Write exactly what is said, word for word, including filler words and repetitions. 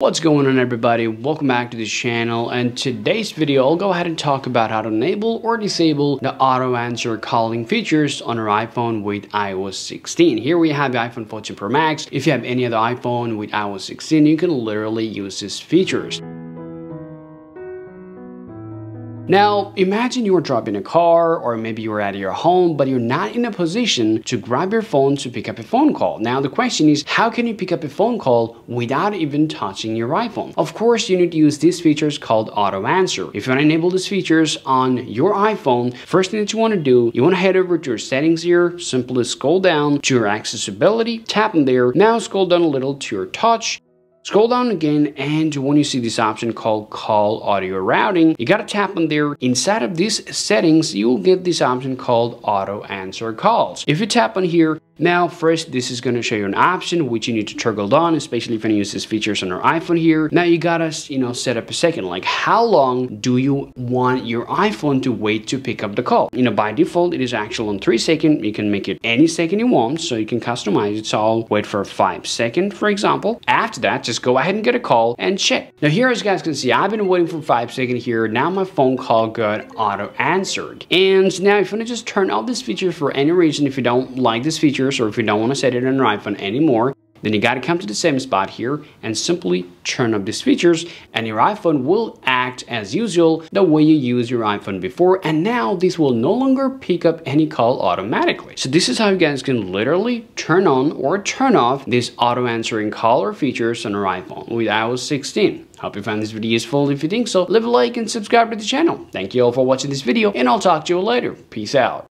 What's going on, everybody? Welcome back to this channel, and today's video I'll go ahead and talk about how to enable or disable the auto answer calling features on your iPhone with i O S sixteen. Here we have the iPhone fourteen Pro Max. If you have any other iPhone with i O S sixteen, you can literally use these features. Now, imagine you are dropping a car, or maybe you are at your home, but you're not in a position to grab your phone to pick up a phone call. Now, the question is, how can you pick up a phone call without even touching your iPhone? Of course, you need to use these features called auto answer. If you want to enable these features on your iPhone, first thing that you want to do, you want to head over to your settings here, simply scroll down to your accessibility, tap on there. Now, scroll down a little to your touch. Scroll down again, and when you see this option called Call Audio Routing, you gotta tap on there. Inside of these settings, you will get this option called Auto Answer Calls. If you tap on here, now first this is gonna show you an option which you need to toggle on, especially if you use these features on your iPhone here. Now you gotta, you know, set up a second, like how long do you want your iPhone to wait to pick up the call? You know, by default it is actually on three seconds. You can make it any second you want, so you can customize it. So I'll wait for five seconds, for example. After that, just go ahead and get a call and check. Now here, as you guys can see, I've been waiting for five seconds here. Now my phone call got auto answered. And now if you wanna just turn off this feature for any reason, if you don't like this feature, or if you don't want to set it on your iPhone anymore, then you got to come to the same spot here and simply turn up these features, and your iPhone will act as usual the way you use your iPhone before, and now this will no longer pick up any call automatically. So this is how you guys can literally turn on or turn off these auto answering caller features on your iPhone with i O S sixteen. Hope you found this video useful. If you think so, leave a like and subscribe to the channel. Thank you all for watching this video, and I'll talk to you later. Peace out.